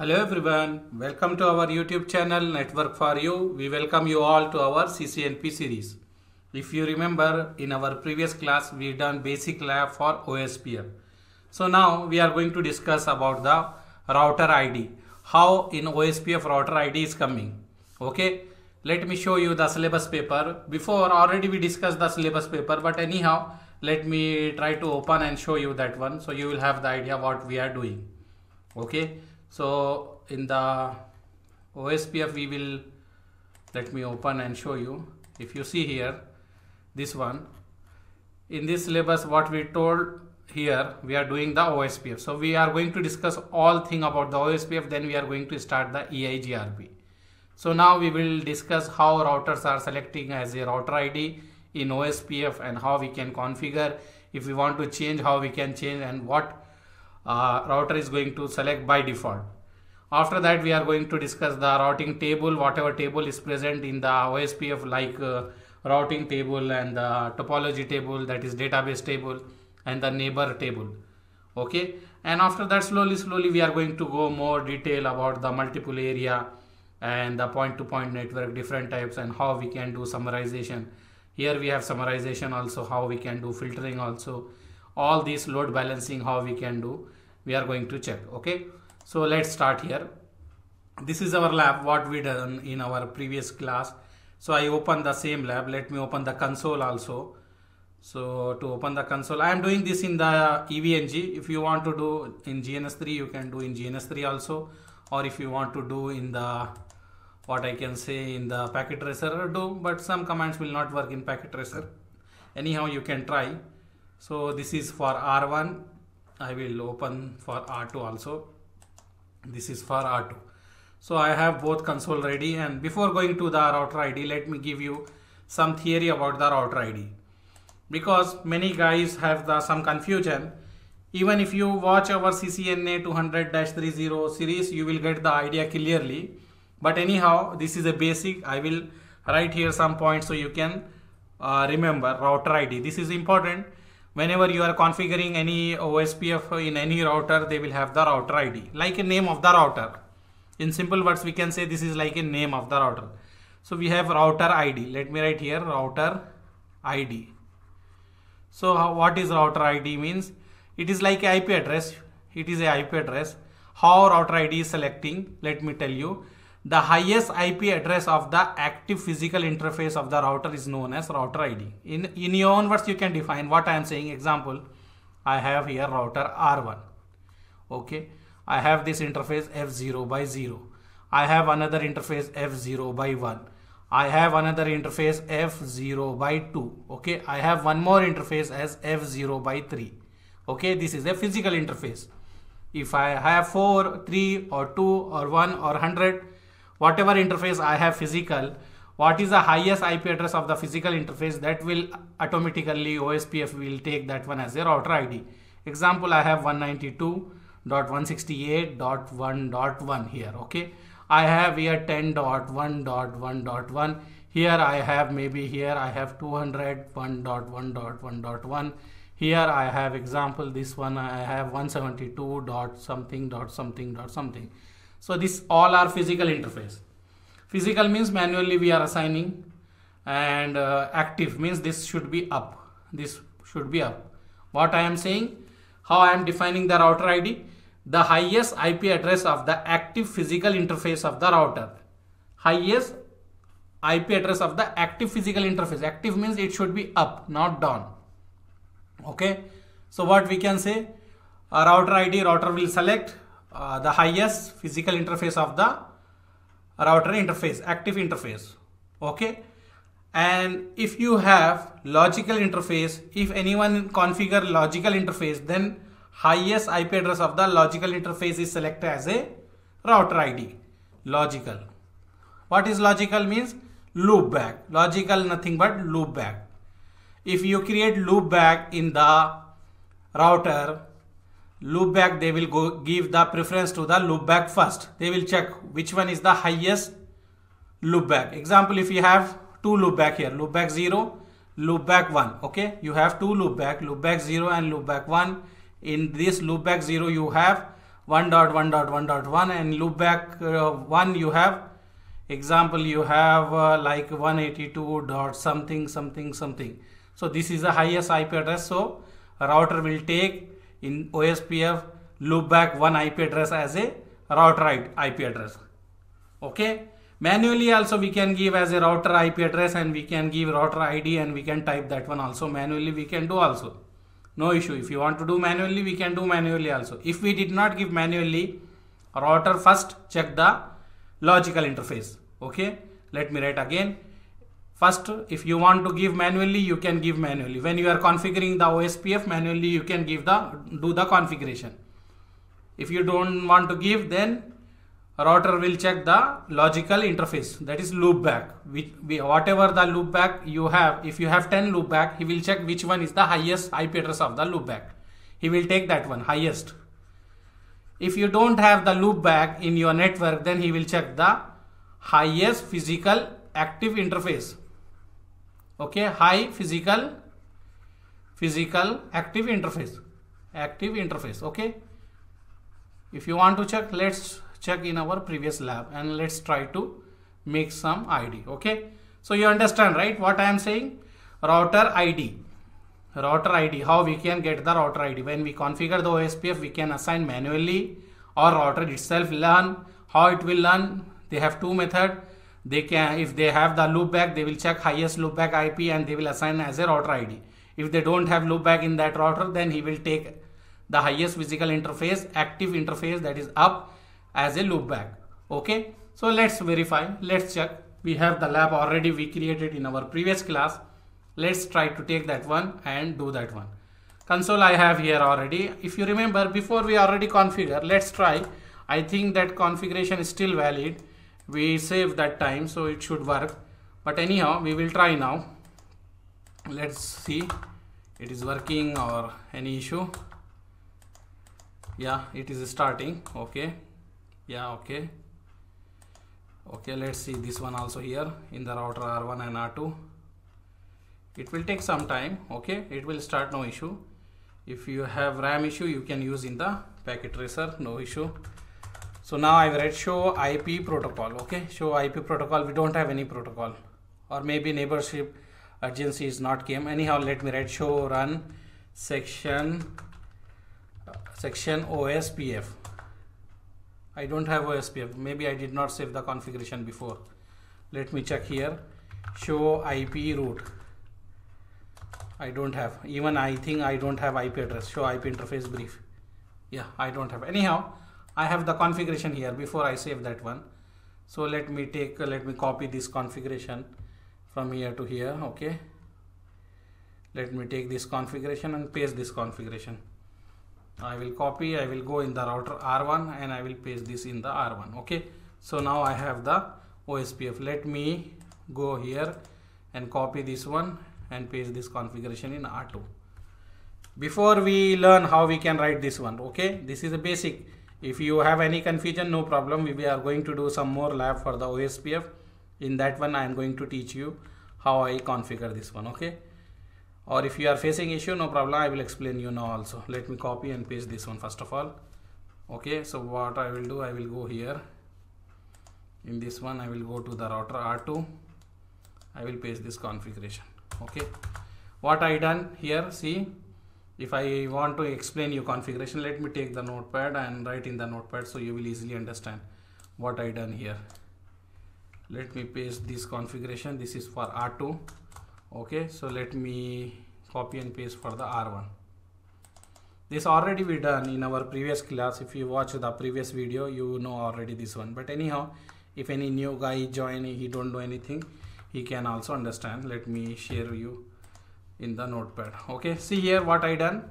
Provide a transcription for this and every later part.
Hello everyone, welcome to our YouTube channel Network for You. We welcome you all to our CCNP series. If you remember, in our previous class we done basic lab for OSPF. So now we are going to discuss about the router ID. How in OSPF router ID is coming. Okay, let me show you the syllabus paper. Before already we discussed the syllabus paper, but anyhow let me try to open and show you that one, so you will have the idea what we are doing. Okay. So in the OSPF we will, let me open and show you. If you see here, this one, in this syllabus what we told here, we are doing the OSPF. So we are going to discuss all thing about the OSPF, then we are going to start the EIGRP. So now we will discuss how routers are selecting as a router ID in OSPF and how we can configure, if we want to change, how we can change, and what router is going to select by default. After that we are going to discuss the routing table, whatever table is present in the OSPF, like routing table and the topology table, that is database table, and the neighbor table. Okay, and after that slowly we are going to go more detail about the multiple area and the point-to-point network, different types, and how we can do summarization. Here we have summarization also, how we can do filtering also, all these load balancing, how we can do, we are going to check. Okay, so let's start here. This is our lab what we done in our previous class. So I open the same lab. Let me open the console also. So to open the console, I am doing this in the EVNG. If you want to do in gns3, you can do in gns3 also, or if you want to do in the, what I can say, in the packet tracer, do, but some commands will not work in packet tracer. Anyhow you can try. So this is for R1. I will open for R2 also. This is for R2. So I have both console ready, and before going to the router ID, let me give you some theory about the router ID, because many guys have the some confusion. Even if you watch our CCNA 200-301 series, you will get the idea clearly. But anyhow, this is a basic. I will write here some points so you can remember router ID. This is important. Whenever you are configuring any OSPF in any router, they will have the router ID, like a name of the router. In simple words, we can say this is like a name of the router. So we have router ID. Let me write here router ID. So what is router ID means? It is like IP address. It is a IP address. How router ID is selecting? Let me tell you. The highest IP address of the active physical interface of the router is known as router ID. In your own words you can define what I am saying. Example, I have here router R1. Okay, I have this interface F0/0. I have another interface F0/1. I have another interface F0/2. Okay, I have one more interface as F0/3. Okay, this is a physical interface. If I have 4, 3 or 2 or 1 or 100, whatever interface I have physical, what is the highest IP address of the physical interface, that will automatically OSPF will take that one as a router ID. Example, I have 192.168.1.1 here. Okay, I have here 10.1.1.1 here. I have, maybe here I have 200.1.1.1.1 here. I have, example, this one I have 172.something.something.something. So this all are physical interface. Physical means manually we are assigning, and active means this should be up. This should be up. What I am saying, how I am defining the router ID, the highest IP address of the active physical interface of the router. Highest IP address of the active physical interface. Active means it should be up, not down. Okay. So what we can say, a router ID, router will select the highest physical interface of the router interface, active interface. Okay, and if you have logical interface, if anyone configure logical interface, then highest IP address of the logical interface is selected as a router ID. Logical. What is logical means? Loop back. Logical nothing but loop back. If you create loop back in the router, loopback, they will go give the preference to the loopback first. They will check which one is the highest loopback. Example, if you have two loopback here, loopback 0, loopback 1. Okay, you have two loopback, loopback 0 and loopback 1. In this loopback 0, you have 1.1.1.1 and loop back 1, you have example, you have like 182 dot something something something. So this is the highest IP address. So a router will take in OSPF loop back one IP address as a route right IP address. Okay, manually also we can give as a router IP address, and we can give router ID, and we can type that one also manually. We can do also, no issue. If you want to do manually, we can do manually also. If we did not give manually, router first check the logical interface. Okay, let me write again. First, if you want to give manually, you can give manually. When you are configuring the OSPF manually, you can give do the configuration. If you don't want to give, then router will check the logical interface, that is loopback. Whatever the loopback you have, if you have 10 loopback, he will check which one is the highest IP address of the loopback. He will take that one highest. If you don't have the loopback in your network, then he will check the highest physical active interface. Okay, high physical active interface. Okay, if you want to check, let's check in our previous lab and let's try to make some ID. Okay, so you understand, right, what I am saying? Router ID, how we can get the router ID? When we configure the OSPF, we can assign manually, or router itself learn. How it will learn? They have two methods. They can, if they have the loopback, they will check highest loopback IP and they will assign as a router ID. If they don't have loopback in that router, then he will take the highest physical interface, active interface, that is up, as a loopback. Okay, so let's verify, let's check. We have the lab already we created in our previous class. Let's try to take that one and do that one. Console I have here already. If you remember, before we already configure, let's try. I think that configuration is still valid. We saved that time, so it should work. But anyhow, we will try now. Let's see it is working or any issue. Yeah, it is starting. Okay, yeah, okay, let's see this one also here in the router R1 and R2. It will take some time. Okay, it will start, no issue. If you have RAM issue, you can use in the packet tracer, no issue. So now I will write show IP protocol. Okay, show IP protocol. We don't have any protocol, or maybe neighborship urgency is not came. Anyhow, let me write show run section OSPF. I don't have OSPF. Maybe I did not save the configuration before. Let me check here. Show IP route. I don't have, even I think I don't have IP address. Show IP interface brief. Yeah, I don't have. Anyhow, I have the configuration here before I save that one. So let me copy this configuration from here to here. Okay, let me take this configuration and paste this configuration. I will copy, I will go in the router R1 and I will paste this in the R1. Okay, so now I have the OSPF. Let me go here and copy this one and paste this configuration in R2. Before we learn how we can write this one. Okay, this is a basic. If you have any confusion, no problem. We are going to do some more lab for the OSPF. In that one, I am going to teach you how I configure this one. Okay, or if you are facing issue, no problem, I will explain you now also. Let me copy and paste this one first of all. Okay, so what I will do, I will go here in this one, I will go to the router R2, I will paste this configuration. Okay, what I done here, see, if I want to explain you configuration, let me take the notepad and write in the notepad, so you will easily understand what I done here. Let me paste this configuration. This is for R2. Okay, so let me copy and paste for the R1. This already we done in our previous class. If you watch the previous video, you know already this one. But anyhow, if any new guy join, he don't know anything, he can also understand. Let me share you in the notepad. Okay, see here what I done.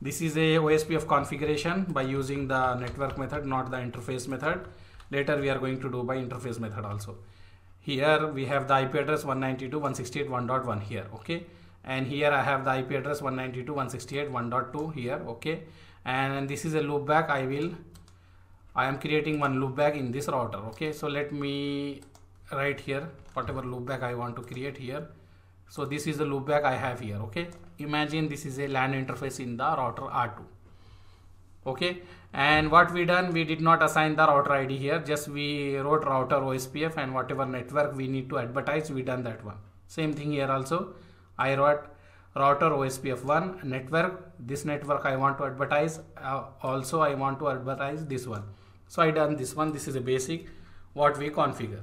This is a OSPF configuration by using the network method, not the interface method. Later we are going to do by interface method also. Here we have the IP address 192.168.1.1 here. Okay, and here I have the IP address 192.168.1.2 here. Okay, and this is a loopback. I am creating one loopback in this router. Okay, so let me write here whatever loopback I want to create here. So this is the loopback I have here. Okay, imagine this is a LAN interface in the router R2. Okay, and what we done, we did not assign the router ID here, just we wrote router OSPF, and whatever network we need to advertise, we done that one. Same thing here also, I wrote router OSPF1 network, this network I want to advertise, also I want to advertise this one. So I done this one, this is a basic what we configure.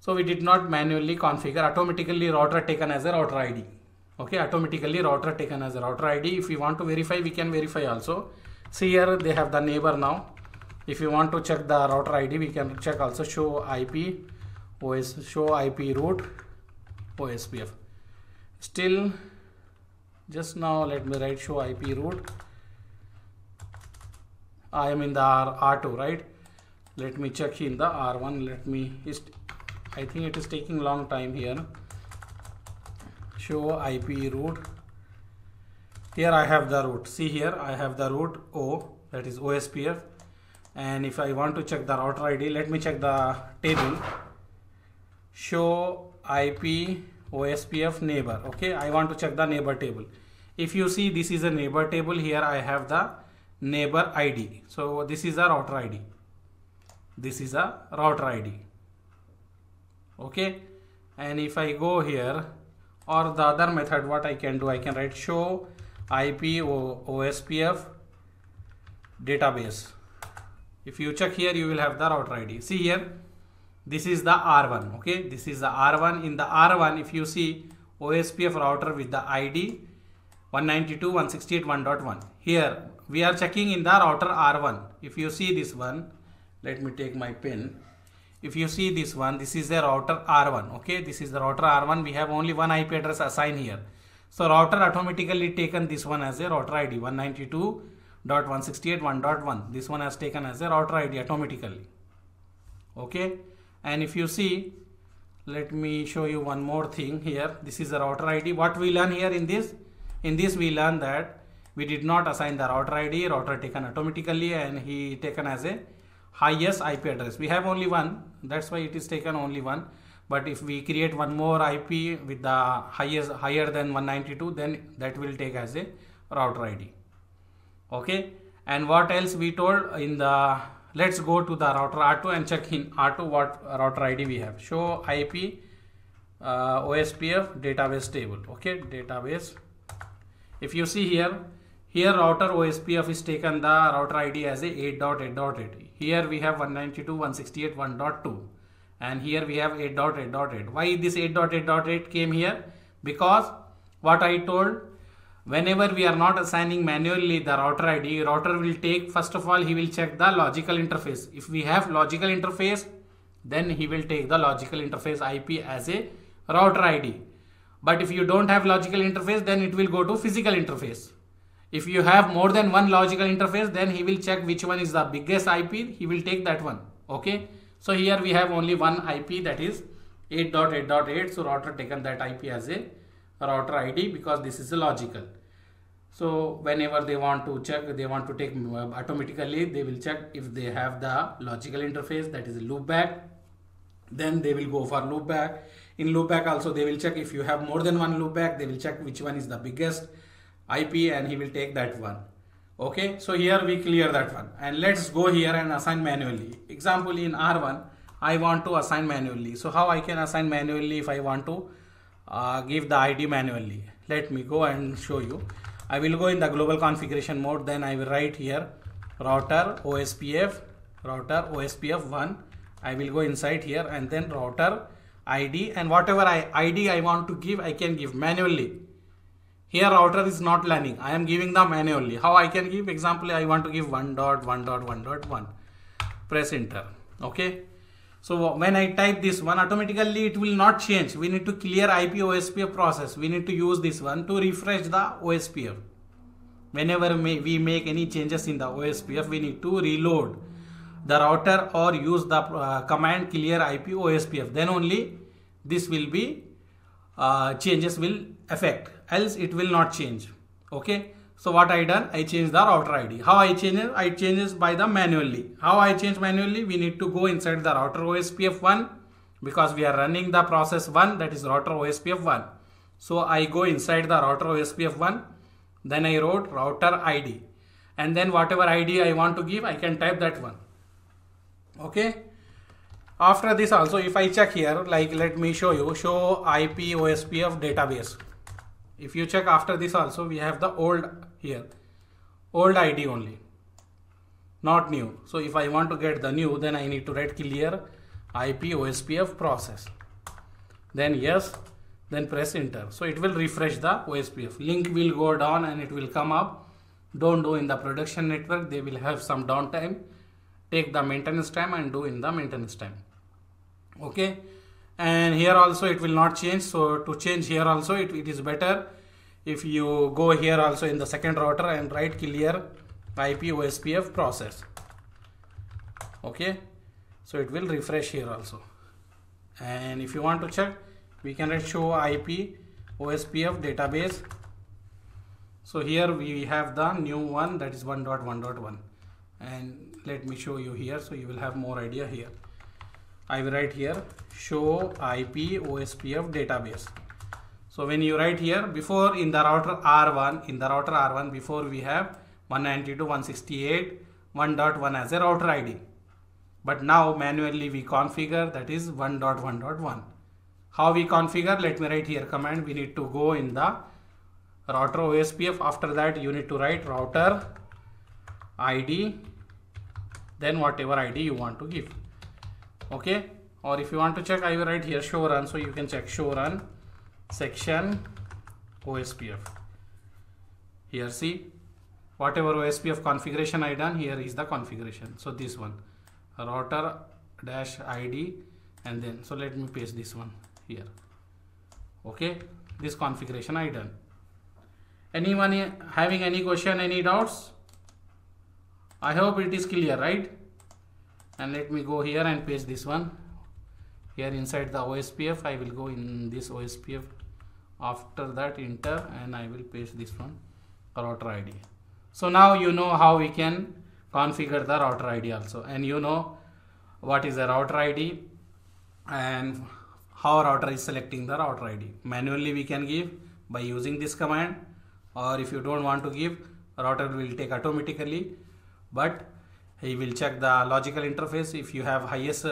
So we did not manually configure, automatically router taken as a router ID. Okay, automatically router taken as a router ID. If we want to verify, we can verify also. See here they have the neighbor now. If you want to check the router ID, we can check also show IP, OS, show IP route, OSPF. Still, just now let me write show IP route. I am in the R2, right? Let me check in the R1. Let me, I think it is taking long time here. Show IP route. Here I have the route. See here I have the route O, that is OSPF. And if I want to check the router ID, let me check the table. Show IP OSPF neighbor. Okay, I want to check the neighbor table. If you see, this is a neighbor table. Here I have the neighbor ID. So this is a router ID. This is a router ID. Okay, and if I go here, or the other method, what I can do, I can write show IP OSPF database. If you check here, you will have the router ID. See here, this is the R1. Okay, this is the R1. In the R1, if you see OSPF router with the ID 192.168.1.1. Here we are checking in the router R1. If you see this one, let me take my pen. If you see this one, this is the router R1. Okay, this is the router R1. We have only one IP address assigned here. So router automatically taken this one as a router ID 192.168.1.1. This one has taken as a router ID automatically. Okay, and if you see, let me show you one more thing here. This is the router ID. What we learn here in this we learn that we did not assign the router ID, router taken automatically, and he taken as a highest IP address. We have only one, that's why it is taken only one. But if we create one more IP with the highest, higher than 192, then that will take as a router ID. Okay, and what else we told in the, let's go to the router R2 and check in R2 what router ID we have. Show IP OSPF database table. Okay, database. If you see here, here router OSPF is taken the router ID as a 8.8.8. Here we have 192.168.1.2, and here we have 8.8.8. Why this 8.8.8 came here? Because what I told, whenever we are not assigning manually the router ID, router will take, first of all he will check the logical interface. If we have logical interface, then he will take the logical interface IP as a router ID. But if you don't have logical interface, then it will go to physical interface. If you have more than one logical interface, then he will check which one is the biggest IP, he will take that one. Okay, so here we have only one IP, that is 8.8.8. So router taken that IP as a router ID because this is a logical. So whenever they want to check, they want to take automatically, they will check if they have the logical interface, that is loopback, then they will go for loopback. In loopback also they will check if you have more than one loopback, they will check which one is the biggest IP and he will take that one. Okay, so here we clear that one, and let's go here and assign manually. Example, in R1 I want to assign manually. So how I can assign manually? If I want to give the ID manually, let me go and show you. I will go in the global configuration mode, then I will write here router OSPF1. I will go inside here and then router ID, and whatever ID I want to give, I can give manually. Here router is not learning, I am giving the manually. How I can give? Example, I want to give 1.1.1.1. Press enter. Okay, so when I type this one, automatically it will not change. We need to clear IP OSPF process. We need to use this one to refresh the OSPF. Whenever we make any changes in the OSPF, we need to reload the router or use the command clear IP OSPF. Then only this will be changes will affect, else it will not change. Okay, so what I done, I changed the router ID. How I change it? I change it by the manually. How I change manually? We need to go inside the router OSPF1 because we are running the process 1, that is router OSPF1. So I go inside the router OSPF1, then I wrote router ID, and then whatever ID I want to give, I can type that one. Okay. After this also, if I check here, like let me show you, show IP OSPF database. If you check after this also, we have the old here, old ID only, not new. So if I want to get the new, then I need to write clear IP OSPF process. Then yes, then press enter. So it will refresh the OSPF. Link will go down and it will come up. Don't do in the production network. They will have some downtime. Take the maintenance time and do in the maintenance time. Okay. And here also it will not change. So to change here also, it is better if you go here also in the second router and write clear IP OSPF process. Okay. So it will refresh here also. And if you want to check, we can write show IP OSPF database. So here we have the new one, that is 1.1.1. And let me show you here, so you will have more idea here. I will write here show IP OSPF database. So when you write here, before in the router R1, before we have 192.168.1.1 as a router ID. But now manually we configure, that is 1.1.1. How we configure? Let me write here command. We need to go in the router OSPF. After that, you need to write router ID, then whatever ID you want to give. Okay. Or if you want to check, I will write here show run. So you can check show run section OSPF. Here see, whatever OSPF configuration I done, here is the configuration. So this one, router dash ID, and then, so let me paste this one here. Okay, this configuration I done. Anyone having any question, any doubts? I hope it is clear, right? And let me go here and paste this one. Here inside the OSPF, I will go in this OSPF. After that, enter, and I will paste this one, router ID. So now you know how we can configure the router ID also, and you know what is a router ID and how router is selecting the router ID. Manually we can give by using this command, or if you don't want to give, router will take automatically, but he will check the logical interface. If you have highest,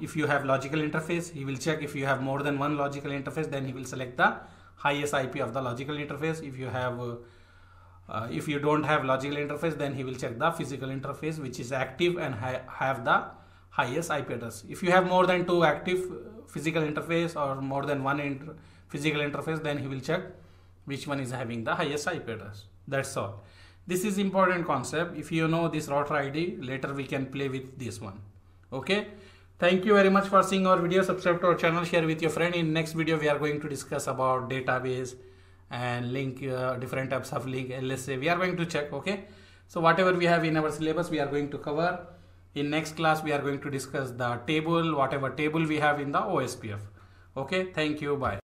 if you have logical interface, he will check. If you have more than one logical interface, then he will select the highest IP of the logical interface. If you have if you don't have logical interface, then he will check the physical interface which is active and have the highest IP address. If you have more than two active physical interface or more than one physical interface, then he will check which one is having the highest IP address. That's all. This is important concept. If you know this router ID, later we can play with this one. Okay. Thank you very much for seeing our video. Subscribe to our channel, share with your friend. In next video, we are going to discuss about database and link, different types of link, LSA. We are going to check. Okay. So whatever we have in our syllabus, we are going to cover. In next class, we are going to discuss the table, whatever table we have in the OSPF. Okay. Thank you. Bye.